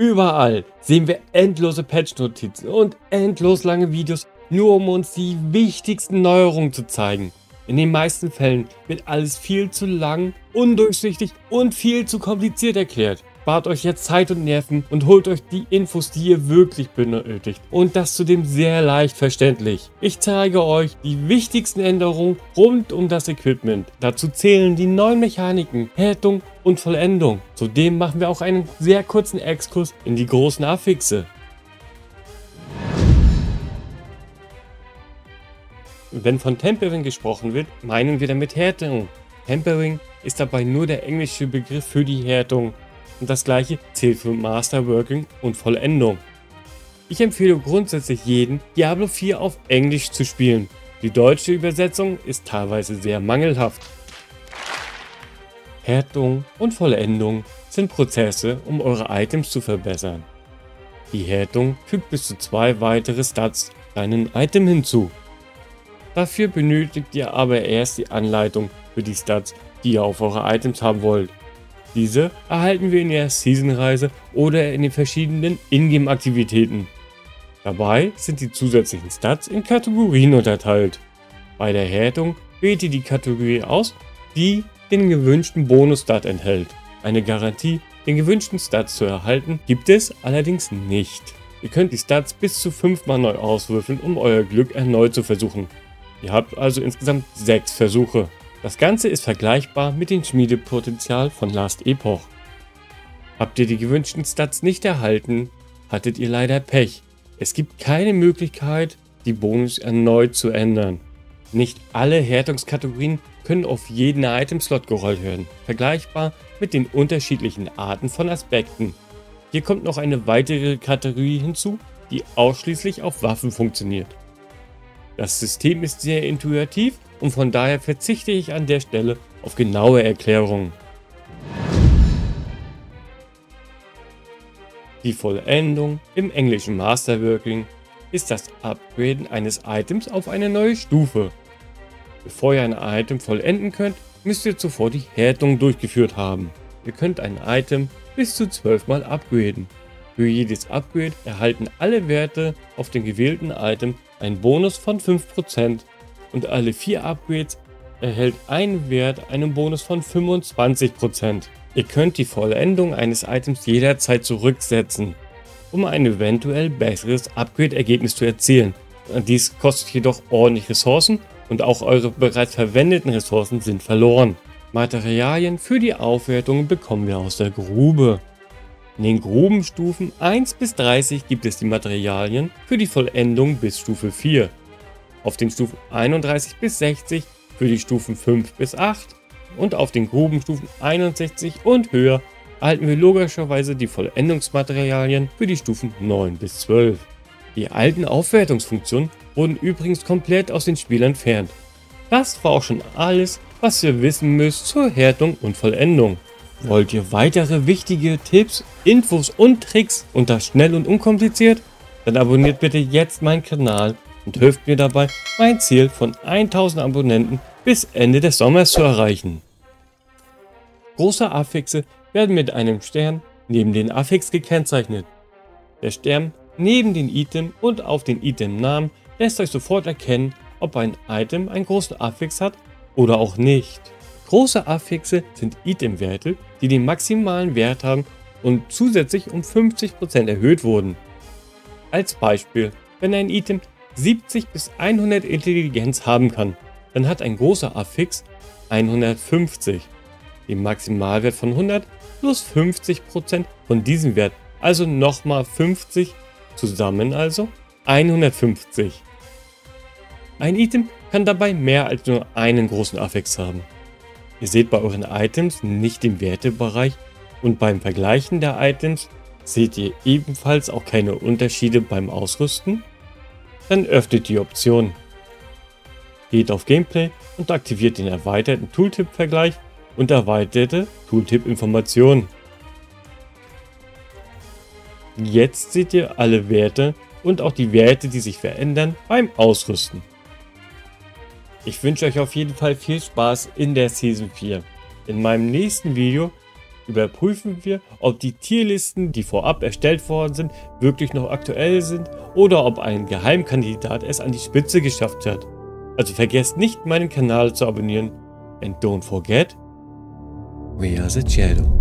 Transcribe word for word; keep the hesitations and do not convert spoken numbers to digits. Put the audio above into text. Überall sehen wir endlose Patch-Notizen und endlos lange Videos, nur um uns die wichtigsten Neuerungen zu zeigen. In den meisten Fällen wird alles viel zu lang, undurchsichtig und viel zu kompliziert erklärt. Spart euch jetzt Zeit und Nerven und holt euch die Infos, die ihr wirklich benötigt, und das zudem sehr leicht verständlich. Ich zeige euch die wichtigsten Änderungen rund um das Equipment. Dazu zählen die neuen Mechaniken, Härtung und Vollendung. Zudem machen wir auch einen sehr kurzen Exkurs in die großen Affixe. Wenn von Tempering gesprochen wird, meinen wir damit Härtung. Tempering ist dabei nur der englische Begriff für die Härtung. Und das gleiche zählt für Masterworking und Vollendung. Ich empfehle grundsätzlich jedem, Diablo vier auf Englisch zu spielen. Die deutsche Übersetzung ist teilweise sehr mangelhaft. Härtung und Vollendung sind Prozesse, um eure Items zu verbessern. Die Härtung fügt bis zu zwei weitere Stats deinen Item hinzu. Dafür benötigt ihr aber erst die Anleitung für die Stats, die ihr auf eure Items haben wollt. Diese erhalten wir in der Season-Reise oder in den verschiedenen Ingame-Aktivitäten. Dabei sind die zusätzlichen Stats in Kategorien unterteilt. Bei der Härtung wählt ihr die Kategorie aus, die den gewünschten Bonus-Stat enthält. Eine Garantie, den gewünschten Stats zu erhalten, gibt es allerdings nicht. Ihr könnt die Stats bis zu fünf mal neu auswürfeln, um euer Glück erneut zu versuchen. Ihr habt also insgesamt sechs Versuche. Das Ganze ist vergleichbar mit dem Schmiedepotenzial von Last Epoch. Habt ihr die gewünschten Stats nicht erhalten, hattet ihr leider Pech. Es gibt keine Möglichkeit, die Bonus erneut zu ändern. Nicht alle Härtungskategorien können auf jeden Item-Slot gerollt werden, vergleichbar mit den unterschiedlichen Arten von Aspekten. Hier kommt noch eine weitere Kategorie hinzu, die ausschließlich auf Waffen funktioniert. Das System ist sehr intuitiv und von daher verzichte ich an der Stelle auf genaue Erklärungen. Die Vollendung, im englischen Masterworking, ist das Upgraden eines Items auf eine neue Stufe. Bevor ihr ein Item vollenden könnt, müsst ihr zuvor die Härtung durchgeführt haben. Ihr könnt ein Item bis zu zwölf mal upgraden. Für jedes Upgrade erhalten alle Werte auf dem gewählten Item einen Bonus von fünf Prozent und alle vier Upgrades erhält ein Wert einen Bonus von fünfundzwanzig Prozent. Ihr könnt die Vollendung eines Items jederzeit zurücksetzen, um ein eventuell besseres Upgrade-Ergebnis zu erzielen. Dies kostet jedoch ordentlich Ressourcen und auch eure bereits verwendeten Ressourcen sind verloren. Materialien für die Aufwertung bekommen wir aus der Grube. In den Grubenstufen eins bis dreißig gibt es die Materialien für die Vollendung bis Stufe vier, auf den Stufen einunddreißig bis sechzig für die Stufen fünf bis acht und auf den Grubenstufen einundsechzig und höher erhalten wir logischerweise die Vollendungsmaterialien für die Stufen neun bis zwölf. Die alten Aufwertungsfunktionen wurden übrigens komplett aus dem Spiel entfernt. Das war auch schon alles, was ihr wissen müsst zur Härtung und Vollendung. Wollt ihr weitere wichtige Tipps, Infos und Tricks und das schnell und unkompliziert? Dann abonniert bitte jetzt meinen Kanal und hilft mir dabei, mein Ziel von tausend Abonnenten bis Ende des Sommers zu erreichen. Große Affixe werden mit einem Stern neben den Affix gekennzeichnet. Der Stern neben den Item und auf den Itemnamen lässt euch sofort erkennen, ob ein Item einen großen Affix hat oder auch nicht. Große Affixe sind Item-Werte, die den maximalen Wert haben und zusätzlich um fünfzig Prozent erhöht wurden. Als Beispiel, wenn ein Item siebzig bis hundert Intelligenz haben kann, dann hat ein großer Affix hundertfünfzig, den Maximalwert von hundert plus fünfzig Prozent von diesem Wert, also nochmal fünfzig, zusammen also hundertfünfzig. Ein Item kann dabei mehr als nur einen großen Affix haben. Ihr seht bei euren Items nicht den Wertebereich und beim Vergleichen der Items seht ihr ebenfalls auch keine Unterschiede beim Ausrüsten? Dann öffnet die Option. Geht auf Gameplay und aktiviert den erweiterten Tooltip-Vergleich und erweiterte Tooltip-Informationen. Jetzt seht ihr alle Werte und auch die Werte, die sich verändern beim Ausrüsten. Ich wünsche euch auf jeden Fall viel Spaß in der Season vier. In meinem nächsten Video überprüfen wir, ob die Tierlisten, die vorab erstellt worden sind, wirklich noch aktuell sind oder ob ein Geheimkandidat es an die Spitze geschafft hat. Also vergesst nicht, meinen Kanal zu abonnieren. And don't forget, we are the shadow.